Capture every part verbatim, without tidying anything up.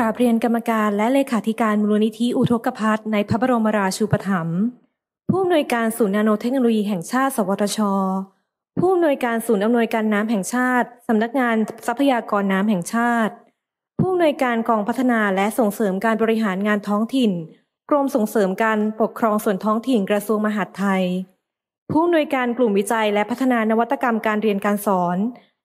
กราบเรียนกรรมการและเลขาธิการมูลนิธิอุทกภัทรในพระบรมราชูปถัมภ์ผู้อำนวยการศูนย์นาโนเทคโนโลยีแห่งชาติสวทชผู้อำนวยการศูนย์อำนวยการน้ำแห่งชาติสำนักงานทรัพยากรน้ำแห่งชาติผู้อำนวยการกองพัฒนาและส่งเสริมการบริหารงานท้องถิ่นกรมส่งเสริมการปกครองส่วนท้องถิ่นกระทรวงมหาดไทยผู้อำนวยการกลุ่มวิจัยและพัฒนานวัตกรรมการเรียนการสอน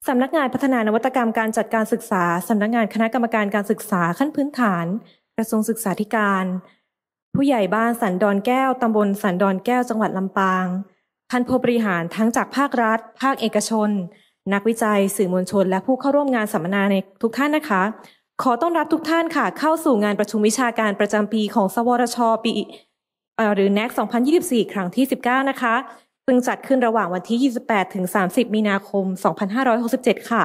สำนักงานพัฒนานวัตกรรมการจัดการศึกษาสำนักงานคณะกรรมการการศึกษาขั้นพื้นฐานกระทรวงศึกษาธิการผู้ใหญ่บ้านสันดอนแก้วตำบลสันดอนแก้วจังหวัดลำปางท่านผู้บริหารทั้งจากภาครัฐภาคเอกชนนักวิจัยสื่อมวลชนและผู้เข้าร่วมงานสัมมนาในทุกท่านนะคะขอต้อนรับทุกท่านค่ะเข้าสู่งานประชุมวิชาการประจำปีของสวทช.ปีหรือ แนค สองพันยี่สิบสี่ครั้งที่สิบเก้านะคะซึ่งจัดขึ้นระหว่างวันที่ ยี่สิบแปดถึงสามสิบ มีนาคม สองพันห้าร้อยหกสิบเจ็ด ค่ะ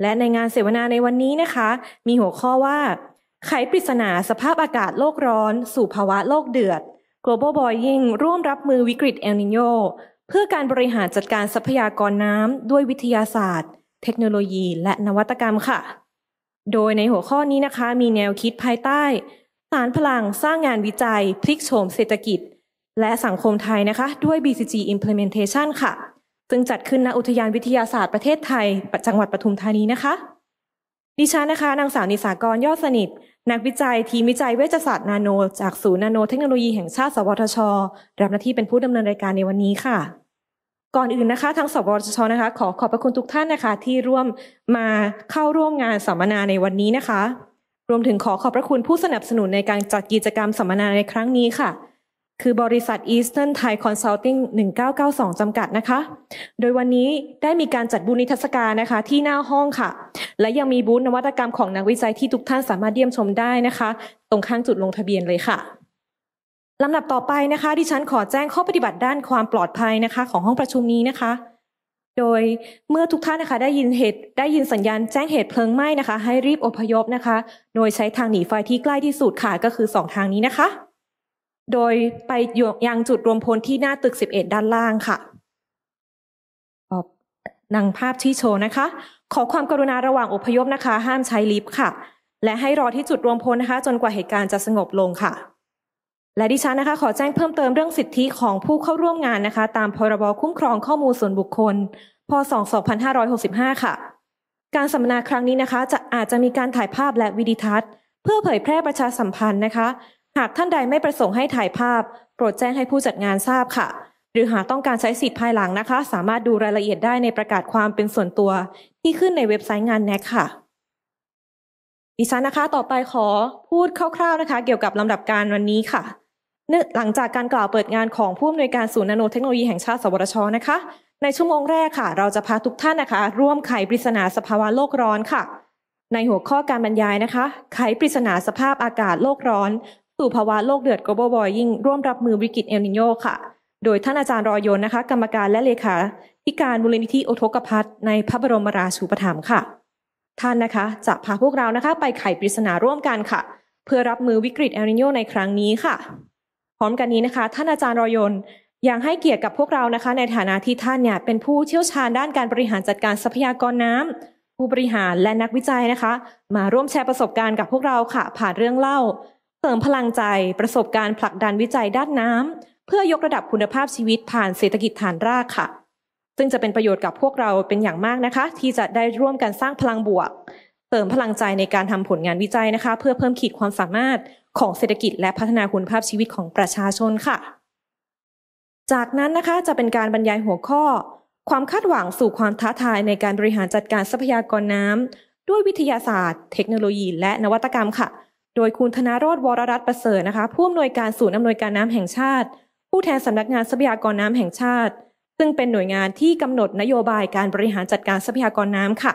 และในงานเสวนาในวันนี้นะคะมีหัวข้อว่าไขปริศนาสภาพอากาศโลกร้อนสู่ภาวะโลกเดือด Global Boiling ร่วมรับมือวิกฤตเอลนิโญเพื่อการบริหารจัดการทรัพยากรน้ำด้วยวิทยาศาสตร์เทคโนโลยีและนวัตกรรมค่ะโดยในหัวข้อนี้นะคะมีแนวคิดภายใต้สานพลังสร้างงานวิจัยพลิกโฉมเศรษฐกิจและสังคมไทยนะคะด้วย บี ซี จี Implementation ค่ะซึ่งจัดขึ้นณอุทยานวิทยาศาสตร์ประเทศไทยจังหวัดปทุมธานีนะคะดิฉันนะคะนางสาวนิสากรยอดสนิทนักวิจัยทีมวิจัยเวชศาสตร์นาโนจากศูนย์นาโนเทคโนโลยีแห่งชาติสวทชรับหน้าที่เป็นผู้ดำเนินรายการในวันนี้ค่ะก่อนอื่นนะคะทางสวทชนะคะขอขอบพระคุณทุกท่านนะคะที่ร่วมมาเข้าร่วมงานสัมมนาในวันนี้นะคะรวมถึงขอขอบพระคุณผู้สนับสนุนในการจัดกิจกรรมสัมมนาในครั้งนี้ค่ะคือบริษัท Eastern Thai Consulting หนึ่งเก้าเก้าสอง จำกัดนะคะโดยวันนี้ได้มีการจัดบูธนิทรรศการนะคะที่หน้าห้องค่ะและยังมีบูธนวัตกรรมของนักวิจัยที่ทุกท่านสามารถเยี่ยมชมได้นะคะตรงข้างจุดลงทะเบียนเลยค่ะลำดับต่อไปนะคะดิฉันขอแจ้งข้อปฏิบัติด้านความปลอดภัยนะคะของห้องประชุมนี้นะคะโดยเมื่อทุกท่านนะคะได้ยินเหตุได้ยินสัญญาณแจ้งเหตุเพลิงไหม้นะคะให้รีบอพยพนะคะโดยใช้ทางหนีไฟที่ใกล้ที่สุดค่ะก็คือสองทางนี้นะคะโดยไปยังจุดรวมพลที่หน้าตึกสิบเอ็ดด้านล่างค่ะนำภาพที่โชว์นะคะขอความกรุณาระหว่างอพยพนะคะห้ามใช้ลิฟต์ค่ะและให้รอที่จุดรวมพลนะคะจนกว่าเหตุการณ์จะสงบลงค่ะและดิฉันนะคะขอแจ้งเพิ่มเติมเรื่องสิทธิของผู้เข้าร่วมงานนะคะตามพรบคุ้มครองข้อมูลส่วนบุคคลพ.ศ.สองพันห้าร้อยหกสิบห้าค่ะการสัมมนาครั้งนี้นะคะจะอาจจะมีการถ่ายภาพและวิดิทัศน์เพื่อเผยแพร่ประชาสัมพันธ์นะคะหากท่านใดไม่ประสงค์ให้ถ่ายภาพโปรดแจ้งให้ผู้จัดงานทราบค่ะหรือหากต้องการใช้สิทธิ์ภายหลังนะคะสามารถดูรายละเอียดได้ในประกาศความเป็นส่วนตัวที่ขึ้นในเว็บไซต์งาน แนค ค่ะดิฉันนะคะต่อไปขอพูดคร่าวๆนะคะเกี่ยวกับลำดับการวันนี้ค่ะหลังจากการกล่าวเปิดงานของผู้อำนวยการศูนย์นาโนเทคโนโลยีแห่งชาติสวทชนะคะในชั่วโมงแรกค่ะเราจะพาทุกท่านนะคะร่วมไขปริศนาสภาวะโลกร้อนค่ะในหัวข้อการบรรยายนะคะไขปริศนาสภาพอากาศโลกร้อนสู่ภาวะโลกเดือด Global Boiling ร่วมรับมือวิกฤตเอลนิโญค่ะโดยท่านอาจารย์รอยนนะคะกรรมการและเลขาธิการมูลนิธิอุทกภัทรในพระบรมราชูปถัมภ์ค่ะท่านนะคะจะพาพวกเรานะคะไปไขปริศนาร่วมกันค่ะเพื่อรับมือวิกฤตเอลนิโญในครั้งนี้ค่ะพร้อมกันนี้นะคะท่านอาจารย์รอยนยังให้เกียรติกับพวกเรานะคะในฐานะที่ท่านเนี่ยเป็นผู้เชี่ยวชาญด้านการบริหารจัดการทรัพยากรน้ำผู้บริหารและนักวิจัยนะคะมาร่วมแชร์ประสบการณ์กับพวกเราค่ะผ่านเรื่องเล่าเสริมพลังใจประสบการณ์ผลักดันวิจัยด้านน้ำเพื่อยกระดับคุณภาพชีวิตผ่านเศรษฐกิจฐานรากค่ะซึ่งจะเป็นประโยชน์กับพวกเราเป็นอย่างมากนะคะที่จะได้ร่วมกันสร้างพลังบวกเติมพลังใจในการทำผลงานวิจัยนะคะเพื่อเพิ่มขีดความสามารถของเศรษฐกิจและพัฒนาคุณภาพชีวิตของประชาชนค่ะจากนั้นนะคะจะเป็นการบรรยายหัวข้อความคาดหวังสู่ความท้าทายในการบริหารจัดการทรัพยากรน้ำด้วยวิทยาศาสตร์เทคโนโลยีและนวัตกรรมค่ะโดยคุณธนาโรจน์วรรัตน์ประเสริฐนะคะผู้อำนวยการศูนย์อำนวยการน้ำแห่งชาติผู้แทนสำนักงานทรัพยากรน้ำแห่งชาติซึ่งเป็นหน่วยงานที่กำหนดนโยบายการบริหารจัดการทรัพยากรน้ำค่ะ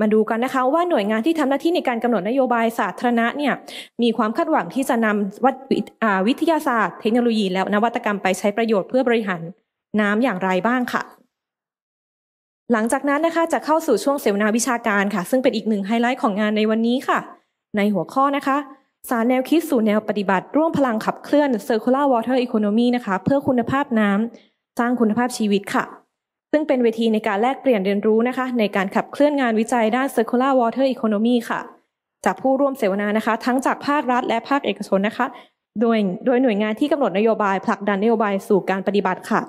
มาดูกันนะคะว่าหน่วยงานที่ทำหน้าที่ในการกำหนดนโยบายสาธารณะเนี่ยมีความคาดหวังที่จะนำวัตวิทยาศาสตร์เทคโนโลยีและนวัตกรรมไปใช้ประโยชน์เพื่อบริหารน้ำอย่างไรบ้างค่ะหลังจากนั้นนะคะจะเข้าสู่ช่วงเสวนาวิชาการค่ะซึ่งเป็นอีกหนึ่งไฮไลท์ของงานในวันนี้ค่ะในหัวข้อนะคะสารแนวคิดสู่แนวปฏิบัติร่วมพลังขับเคลื่อน Circular Water Economy นะคะเพื่อคุณภาพน้ำสร้างคุณภาพชีวิตค่ะซึ่งเป็นเวทีในการแลกเปลี่ยนเรียนรู้นะคะในการขับเคลื่อนงานวิจัยด้าน Circular Water Economy ค่ะ จากผู้ร่วมเสวนานะคะทั้งจากภาครัฐและภาคเอกชนนะคะโดยโดยหน่วยงานที่กำหนดนโยบายผลักดันนโยบายสู่การปฏิบัติค่ะ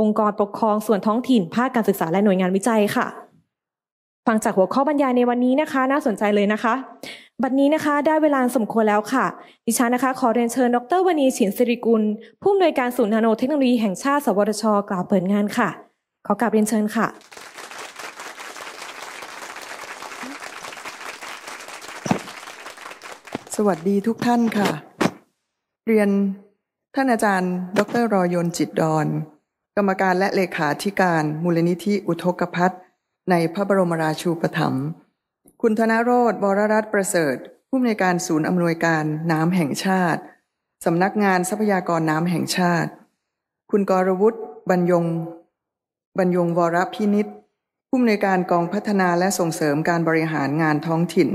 องค์กรปกครองส่วนท้องถิ่นภาคการศึกษาและหน่วยงานวิจัยค่ะฟังจากหัวข้อบรรยายในวันนี้นะคะน่าสนใจเลยนะคะบัดนี้นะคะได้เวลาสมควรแล้วค่ะดิฉันนะคะขอเรียนเชิญดรวณี ฉินศิริกุลผู้อำนวยการศูนย์นาโนเทคโนโลยีแห่งชาติสวทชกล่าวเปิดงานค่ะขอกราบเรียนเชิญค่ะสวัสดีทุกท่านค่ะเรียนท่านอาจารย์ดร.รอยนต์ จิตรดอนกรรมการและเลขาธิการมูลนิธิอุทกภัทรในพระบรมราชูปถัมภ์คุณธนโรจน์ วรรัตน์ประเสริฐผู้อำนวยการศูนย์อำนวยการน้ำแห่งชาติสำนักงานทรัพยากรน้ำแห่งชาติคุณกรวุฒิ บรรยงบรรยงวรพินิจผู้อำนวยการกองพัฒนาและส่งเสริมการบริหารงานท้องถิ่น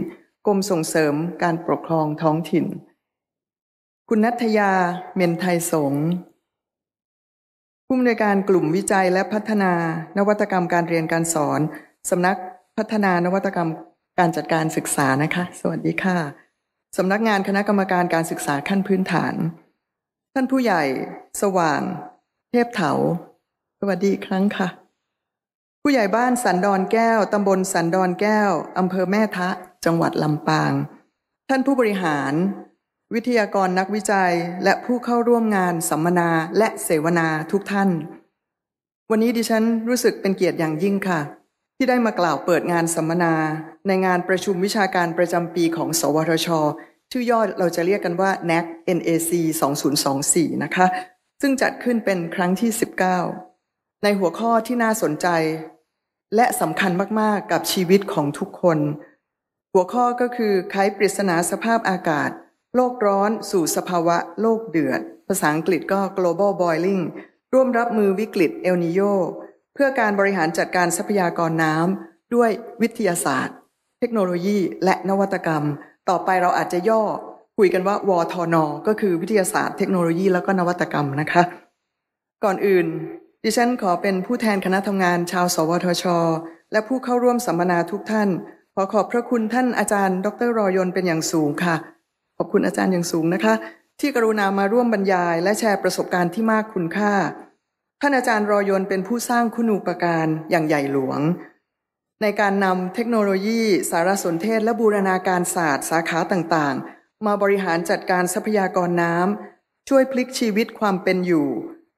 กรมส่งเสริมการปกครองท้องถิ่นคุณณัฐยา เมนไทยสงฆ์ผู้อำนวยการกลุ่มวิจัยและพัฒนานวัตกรรมการเรียนการสอนสำนักพัฒนานวัตกรรมการจัดการศึกษานะคะสวัสดีค่ะสำนักงานคณะกรรมการการศึกษาขั้นพื้นฐานท่านผู้ใหญ่สว่างเทพเถาสวัสดีอีกครั้งค่ะผู้ใหญ่บ้านสันดอนแก้วตำบลสันดอนแก้วอำเภอแม่ทะจังหวัดลำปางท่านผู้บริหารวิทยากรนักวิจัยและผู้เข้าร่วมงานสัมมนาและเสวนาทุกท่านวันนี้ดิฉันรู้สึกเป็นเกียรติอย่างยิ่งค่ะที่ได้มากล่าวเปิดงานสัมมนาในงานประชุมวิชาการประจำปีของสวทชชื่อย่อเราจะเรียกกันว่า แนค สองพันยี่สิบสี่ นะคะซึ่งจัดขึ้นเป็นครั้งที่สิบเก้าในหัวข้อที่น่าสนใจและสำคัญมากๆกับชีวิตของทุกคนหัวข้อก็คือไขปริศนาสภาพอากาศโลกร้อนสู่สภาวะโลกเดือดภาษาอังกฤษก็ Global Boiling ร่วมรับมือวิกฤตเอลนีโญเพื่อการบริหารจัดการทรัพยากรน้ำด้วยวิทยาศาสตร์เทคโนโลยีและนวัตกรรมต่อไปเราอาจจะย่อคุยกันว่าวทน.ก็คือวิทยาศาสตร์เทคโนโลยีแล้วก็นวัตกรรมนะคะก่อนอื่นดิฉันขอเป็นผู้แทนคณะทำงานชาวสวทชและผู้เข้าร่วมสัมมนาทุกท่านขอขอบพระคุณท่านอาจารย์ดร.รอยนต์เป็นอย่างสูงค่ะขอบคุณอาจารย์อย่างสูงนะคะที่กรุณามาร่วมบรรยายและแชร์ประสบการณ์ที่มากคุณค่าท่านอาจารย์รอยนต์เป็นผู้สร้างคุณูปการอย่างใหญ่หลวงในการนำเทคโนโลยีสารสนเทศและบูรณาการศาสตร์สาขาต่างๆมาบริหารจัดการทรัพยากรน้ำช่วยพลิกชีวิตความเป็นอยู่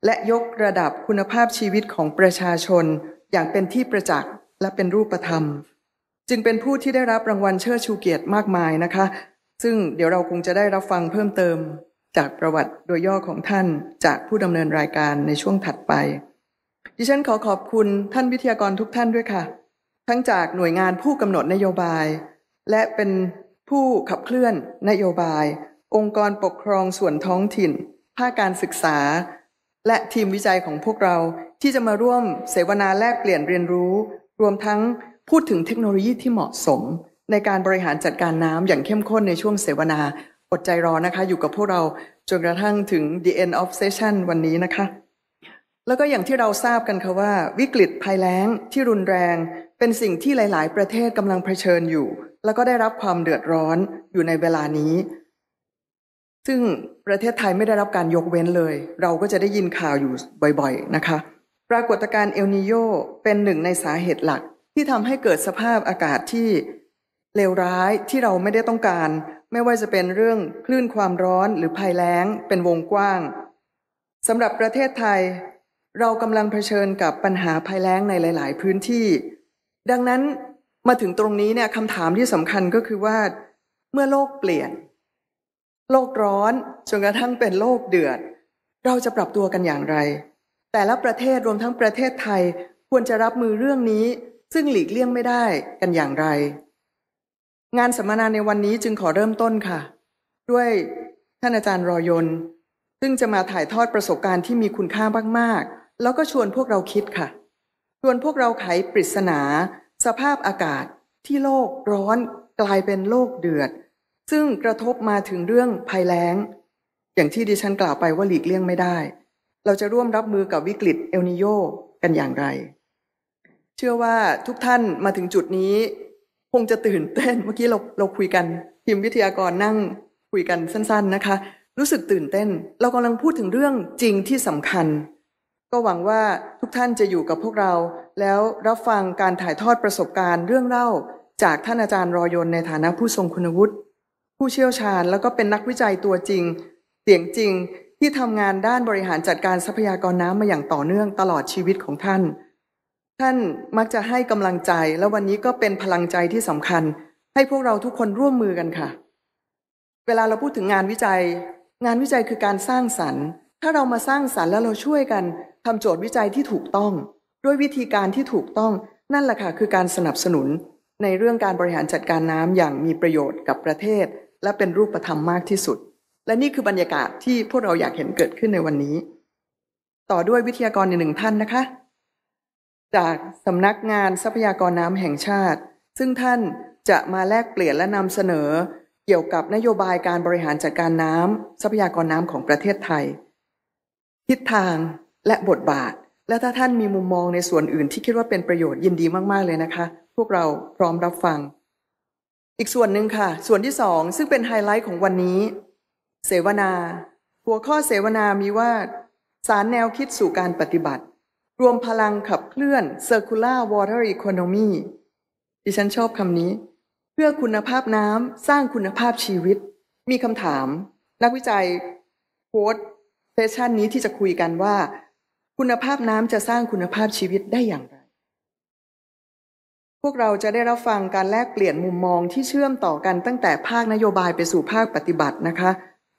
และยกระดับคุณภาพชีวิตของประชาชนอย่างเป็นที่ประจักษ์และเป็นรูปธรรมจึงเป็นผู้ที่ได้รับรางวัลเชิดชูเกียรติมากมายนะคะซึ่งเดี๋ยวเราคงจะได้รับฟังเพิ่มเติมจากประวัติโดยย่อของท่านจากผู้ดำเนินรายการในช่วงถัดไปดิฉันขอขอบคุณท่านวิทยากรทุกท่านด้วยค่ะทั้งจากหน่วยงานผู้กำหนดนโยบายและเป็นผู้ขับเคลื่อนนโยบายองค์กรปกครองส่วนท้องถิ่นภาคการศึกษาและทีมวิจัยของพวกเราที่จะมาร่วมเสวนาแลกเปลี่ยนเรียนรู้รวมทั้งพูดถึงเทคโนโลยีที่เหมาะสมในการบริหารจัดการน้ำอย่างเข้มข้นในช่วงเสวนาอดใจรอนะคะอยู่กับพวกเราจนกระทั่งถึง the end of session วันนี้นะคะแล้วก็อย่างที่เราทราบกันค่ะว่าวิกฤตภัยแล้งที่รุนแรงเป็นสิ่งที่หลายๆประเทศกำลังเผชิญอยู่แล้วก็ได้รับความเดือดร้อนอยู่ในเวลานี้ซึ่งประเทศไทยไม่ได้รับการยกเว้นเลยเราก็จะได้ยินข่าวอยู่บ่อยๆนะคะปรากฏการณ์เอลนีโญเป็นหนึ่งในสาเหตุหลักที่ทำให้เกิดสภาพอากาศที่เลวร้ายที่เราไม่ได้ต้องการไม่ว่าจะเป็นเรื่องคลื่นความร้อนหรือภัยแล้งเป็นวงกว้างสำหรับประเทศไทยเรากำลังเผชิญกับปัญหาภัยแล้งในหลายๆพื้นที่ดังนั้นมาถึงตรงนี้เนี่ยคำถามที่สำคัญก็คือว่าเมื่อโลกเปลี่ยนโลกร้อนจนกระทั่งเป็นโลกเดือดเราจะปรับตัวกันอย่างไรแต่ละประเทศรวมทั้งประเทศไทยควรจะรับมือเรื่องนี้ซึ่งหลีกเลี่ยงไม่ได้กันอย่างไรงานสัมมนาในวันนี้จึงขอเริ่มต้นค่ะด้วยท่านอาจารย์รอยนต์ซึ่งจะมาถ่ายทอดประสบการณ์ที่มีคุณค่ามากๆแล้วก็ชวนพวกเราคิดค่ะชวนพวกเราไขปริศนาสภาพอากาศที่โลกร้อนกลายเป็นโลกเดือดซึ่งกระทบมาถึงเรื่องภัยแล้งอย่างที่ดิฉันกล่าวไปว่าหลีกเลี่ยงไม่ได้เราจะร่วมรับมือกับวิกฤตเอลนีโญกันอย่างไรเชื่อว่าทุกท่านมาถึงจุดนี้ค คงจะตื่นเต้นเมื่อกี้เราเราคุยกันทีมวิทยากรนั่งคุยกันสั้นๆนะคะรู้สึกตื่นเต้นเรากำลังพูดถึงเรื่องจริงที่สำคัญก็หวังว่าทุกท่านจะอยู่กับพวกเราแล้วรับฟังการถ่ายทอดประสบการณ์เรื่องเล่าจากท่านอาจารย์รอยนในฐานะผู้ทรงคุณวุฒิผู้เชี่ยวชาญแล้วก็เป็นนักวิจัยตัวจริงเสียงจริงที่ทำงานด้านบริหารจัดการทรัพยากรน้ำมาอย่างต่อเนื่องตลอดชีวิตของท่านท่านมักจะให้กำลังใจและวันนี้ก็เป็นพลังใจที่สำคัญให้พวกเราทุกคนร่วมมือกันค่ะเวลาเราพูดถึงงานวิจัยงานวิจัยคือการสร้างสรรค์ถ้าเรามาสร้างสรรค์แล้วเราช่วยกันทำโจทย์วิจัยที่ถูกต้องด้วยวิธีการที่ถูกต้องนั่นแหละค่ะคือการสนับสนุนในเรื่องการบริหารจัดการน้ำอย่างมีประโยชน์กับประเทศและเป็นรูปธรรมมากที่สุดและนี่คือบรรยากาศที่พวกเราอยากเห็นเกิดขึ้นในวันนี้ต่อด้วยวิทยากรอีกหนึ่งท่านนะคะจากสำนักงานทรัพยากรน้ำแห่งชาติซึ่งท่านจะมาแลกเปลี่ยนและนำเสนอเกี่ยวกับนโยบายการบริหารจัดการน้ำทรัพยากรน้ำของประเทศไทยทิศทางและบทบาทและถ้าท่านมีมุมมองในส่วนอื่นที่คิดว่าเป็นประโยชน์ยินดีมากๆเลยนะคะพวกเราพร้อมรับฟังอีกส่วนหนึ่งค่ะส่วนที่สองซึ่งเป็นไฮไลท์ของวันนี้เสวนาหัวข้อเสวนามีว่าสารแนวคิดสู่การปฏิบัติรวมพลังขับเคลื่อน Circular Water Economy ดิฉันชอบคำนี้เพื่อคุณภาพน้ำสร้างคุณภาพชีวิตมีคำถามนักวิจัยโค้ชเซสชันนี้ที่จะคุยกันว่าคุณภาพน้ำจะสร้างคุณภาพชีวิตได้อย่างไรพวกเราจะได้รับฟังการแลกเปลี่ยนมุมมองที่เชื่อมต่อกันตั้งแต่ภาคนโยบายไปสู่ภาคปฏิบัตินะคะ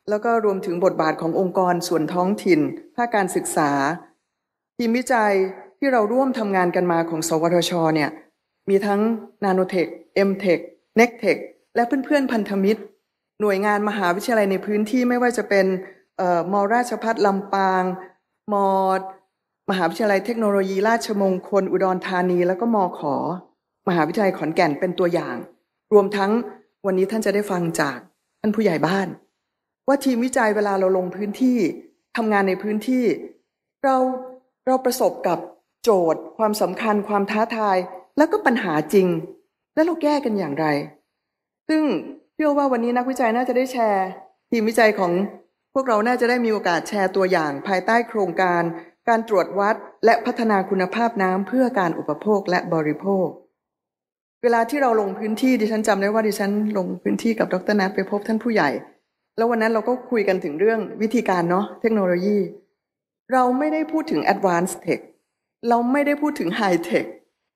แล้วก็รวมถึงบทบาทขององค์กรส่วนท้องถิ่นภาคการศึกษาทีมวิจัยที่เราร่วมทำงานกันมาของสวทช.เนี่ยมีทั้ง Nanotech, Mtech, Nectech และเพื่อนๆพันธมิตรหน่วยงานมหาวิทยาลัยในพื้นที่ไม่ว่าจะเป็นมอราชภัฏลำปางมอมหาวิทยาลัยเทคโนโลยีราชมงคลอุดรธานีแล้วก็มอขอมหาวิทยาลัยขอนแก่นเป็นตัวอย่างรวมทั้งวันนี้ท่านจะได้ฟังจากท่านผู้ใหญ่บ้านว่าทีมวิจัยเวลาเราลงพื้นที่ทำงานในพื้นที่เราเราประสบกับโจทย์ความสำคัญความท้าทายแล้วก็ปัญหาจริงแล้วเราแก้กันอย่างไรซึ่งเชื่อว่าวันนี้นักวิจัยน่าจะได้แชร์ทีมวิจัยของพวกเราน่าจะได้มีโอกาสแชร์ตัวอย่างภายใต้โครงการการตรวจวัดและพัฒนาคุณภาพน้ำเพื่อการอุปโภคและบริโภคเวลาที่เราลงพื้นที่ดิฉันจำได้ว่าดิฉันลงพื้นที่กับดร.นัทไปพบท่านผู้ใหญ่แล้ววันนั้นเราก็คุยกันถึงเรื่องวิธีการเนาะเทคโนโลยีเราไม่ได้พูดถึง advanced tech เราไม่ได้พูดถึง high tech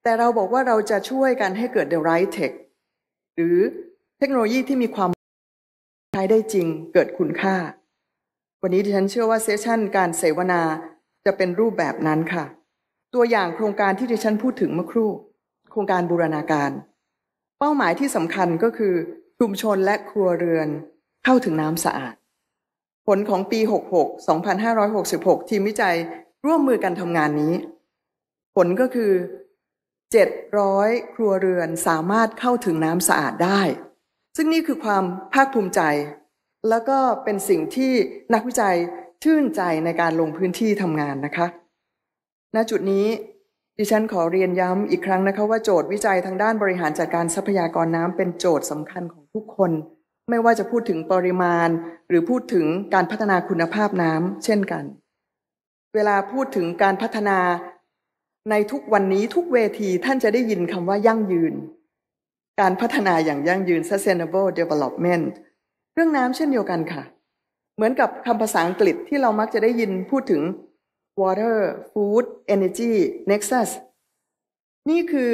แต่เราบอกว่าเราจะช่วยกันให้เกิด the right tech หรือเทคโนโลยีที่มีความใช้ได้จริงเกิดคุณค่าวันนี้ดิฉันเชื่อว่าเซสชันการเสวนาจะเป็นรูปแบบนั้นค่ะตัวอย่างโครงการที่ดิฉันพูดถึงเมื่อครู่โครงการบูรณาการเป้าหมายที่สำคัญก็คือชุมชนและครัวเรือนเข้าถึงน้ำสะอาดผลของปีหกสิบหก สองพันห้าร้อยหกสิบหกทีมวิจัยร่วมมือกันทำงานนี้ผลก็คือเจ็ดร้อยครัวเรือนสามารถเข้าถึงน้ำสะอาดได้ซึ่งนี่คือความภาคภูมิใจแล้วก็เป็นสิ่งที่นักวิจัยชื่นใจในการลงพื้นที่ทำงานนะคะณจุดนี้ดิฉันขอเรียนย้ำอีกครั้งนะคะว่าโจทย์วิจัยทางด้านบริหารจัดการทรัพยากรน้ำเป็นโจทย์สำคัญของทุกคนไม่ว่าจะพูดถึงปริมาณหรือพูดถึงการพัฒนาคุณภาพน้ำเช่นกันเวลาพูดถึงการพัฒนาในทุกวันนี้ทุกเวทีท่านจะได้ยินคำว่ายั่งยืนการพัฒนาอย่างยั่งยืน sustainable development เรื่องน้ำเช่นเดียวกันค่ะเหมือนกับคำภาษาอังกฤษที่เรามักจะได้ยินพูดถึง water food energy nexus นี่คือ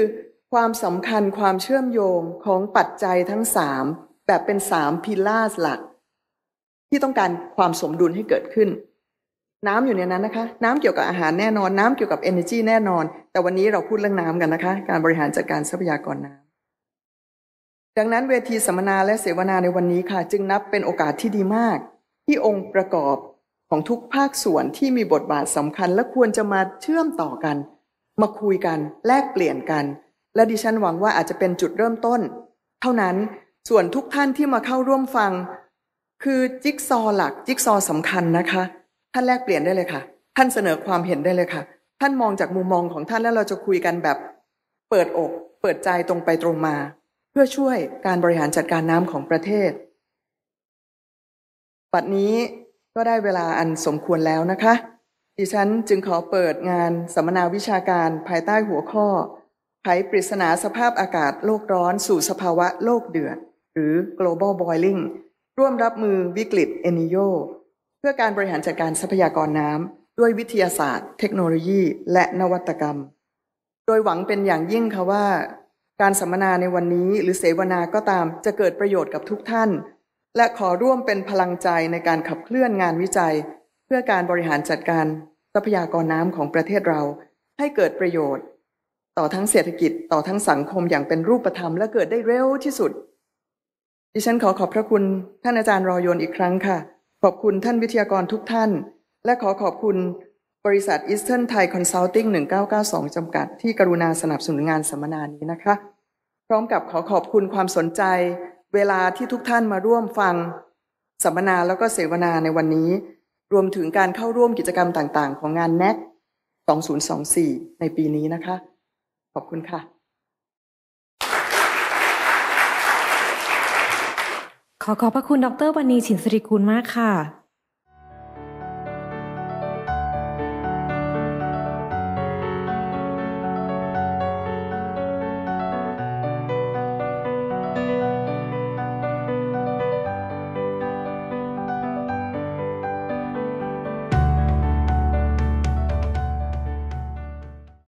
ความสำคัญความเชื่อมโยงของปัจจัยทั้งสามแบบเป็นสามพิลาร์หลักที่ต้องการความสมดุลให้เกิดขึ้นน้ำอยู่ในนั้นนะคะน้ำเกี่ยวกับอาหารแน่นอนน้ำเกี่ยวกับ energy แน่นอนแต่วันนี้เราพูดเรื่องน้ำกันนะคะการบริหารจัดการทรัพยากรน้ำดังนั้นเวทีสัมมนาและเสวนาในวันนี้ค่ะจึงนับเป็นโอกาสที่ดีมากที่องค์ประกอบของทุกภาคส่วนที่มีบทบาทสำคัญและควรจะมาเชื่อมต่อกันมาคุยกันแลกเปลี่ยนกันและดิฉันหวังว่าอาจจะเป็นจุดเริ่มต้นเท่านั้นส่วนทุกท่านที่มาเข้าร่วมฟังคือจิ๊กซอหลักจิ๊กซอสำคัญนะคะท่านแลกเปลี่ยนได้เลยค่ะท่านเสนอความเห็นได้เลยค่ะท่านมองจากมุมมองของท่านแล้วเราจะคุยกันแบบเปิดอกเปิดใจตรงไปตรงมา พื่อช่วยการบริหารจัดการน้ำของประเทศบัดนี้ก็ได้เวลาอันสมควรแล้วนะคะดิฉันจึงขอเปิดงานสัมมนาวิชาการภายใต้หัวข้อไขปริศนาสภาพอากาศโลกร้อนสู่สภาวะโลกเดือดหรือ Global Boiling ร่วมรับมือวิกฤตเอลนีโญเพื่อการบริหารจัดการทรัพยากรน้ำด้วยวิทยาศาสตร์เทคโนโลยีและนวัตกรรมโดยหวังเป็นอย่างยิ่งค่ะว่าการสัมมนาในวันนี้หรือเสวนาก็ตามจะเกิดประโยชน์กับทุกท่านและขอร่วมเป็นพลังใจในการขับเคลื่อนงานวิจัยเพื่อการบริหารจัดการทรัพยากรน้ำของประเทศเราให้เกิดประโยชน์ต่อทั้งเศรษฐกิจต่อทั้งสังคมอย่างเป็นรูปธรรมและเกิดได้เร็วที่สุดดิฉันขอขอบพระคุณท่านอาจารย์รอยนอีกครั้งค่ะขอบคุณท่านวิทยากรทุกท่านและขอขอบคุณบริษัท Eastern Thai Consulting หนึ่งเก้าเก้าสอง จำกัดที่กรุณาสนับสนุนงานสัมมนานี้นะคะพร้อมกับขอขอบคุณความสนใจเวลาที่ทุกท่านมาร่วมฟังสัมมนาแล้วก็เสวนาในวันนี้รวมถึงการเข้าร่วมกิจกรรมต่างๆของงาน แนค สองพันยี่สิบสี่ในปีนี้นะคะขอบคุณค่ะขอขอบพระคุณดร.วรรณี ฉิมศิริกุลมากค่ะ